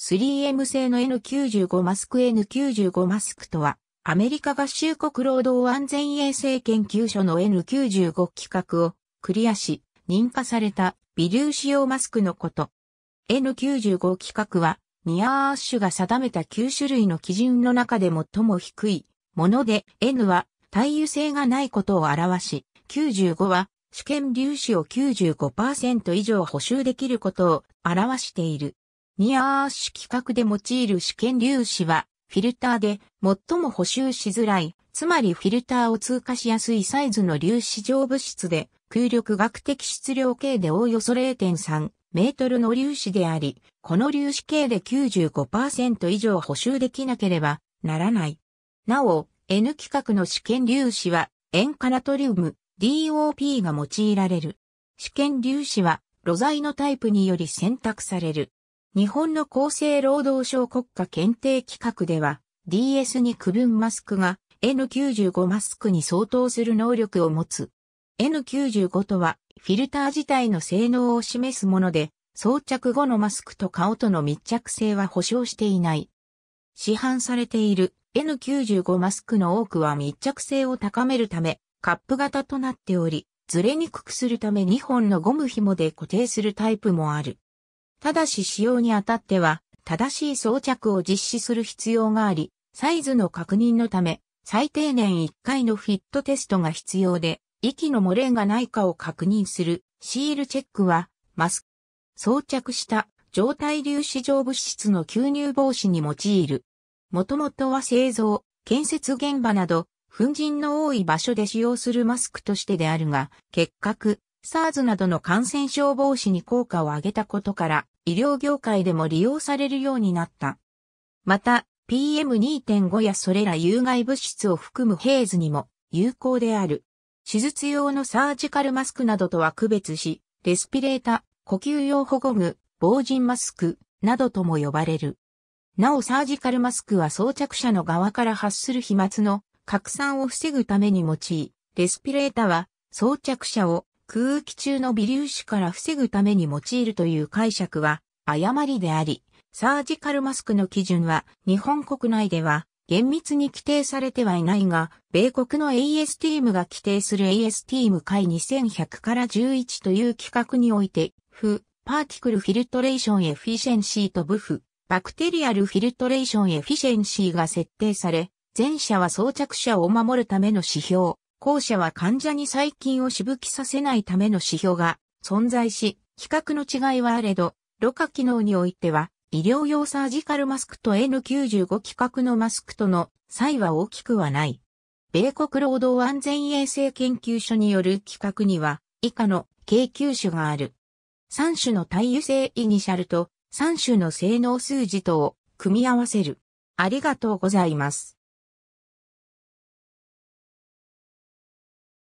3M 製の N95 マスク N95 マスクとは、アメリカ合衆国労働安全衛生研究所の N95 規格をクリアし、認可された微粒子用マスクのこと。N95 規格は、NIOSHが定めた9種類の基準の中で最も低いもので、N は耐油性がないことを表し、95は主権粒子を 95% 以上補修できることを表している。NIOSH規格で用いる主権粒子は、フィルターで最も補修しづらい、つまりフィルターを通過しやすいサイズの粒子状物質で、空力学的質量計でおおよそ 0.3 メートルの粒子であり、この粒子計で 95% 以上補修できなければならない。なお、N 規格の主権粒子は、塩化ナトリウム、DOP が用いられる。主権粒子は、炉材のタイプにより選択される。日本の厚生労働省国家検定規格では DS2 区分マスクが N95 マスクに相当する能力を持つ。N95 とはフィルター自体の性能を示すもので装着後のマスクと顔との密着性は保証していない。市販されている N95 マスクの多くは密着性を高めるためカップ型となっており、ずれにくくするため2本のゴム紐で固定するタイプもある。ただし使用にあたっては、正しい装着を実施する必要があり、サイズの確認のため、最低年1回のフィットテストが必要で、息の漏れがないかを確認するシールチェックは、装着した状態粒子状物質の吸入防止に用いる。もともとは製造、建設現場など、粉塵の多い場所で使用するマスクとしてであるが、結核、SARS などの感染症防止に効果を上げたことから、医療業界でも利用されるようになった。また、PM2.5 やそれら有害物質を含むヘイズにも有効である。手術用のサージカルマスクなどとは区別し、レスピレータ、呼吸用保護具、防塵マスクなどとも呼ばれる。なおサージカルマスクは装着者の側から発する飛沫の拡散を防ぐために用い、レスピレータは装着者を空気中の微粒子から防ぐために用いるという解釈は誤りであり、サージカルマスクの基準は日本国内では厳密に規定されてはいないが、米国の ASTM が規定する ASTM-2100-11 という規格において、不、パーティクルフィルトレーションエフィシェンシーと不フ、バクテリアルフィルトレーションエフィシェンシーが設定され、前者は装着者を守るための指標。後者は患者に細菌をしぶきさせないための指標が存在し、規格の違いはあれど、濾過機能においては、医療用サージカルマスクと N95 規格のマスクとの差異は大きくはない。米国労働安全衛生研究所による規格には、以下の計9種がある。3種の耐油性イニシャルと3種の性能数字とを組み合わせる。ありがとうございます。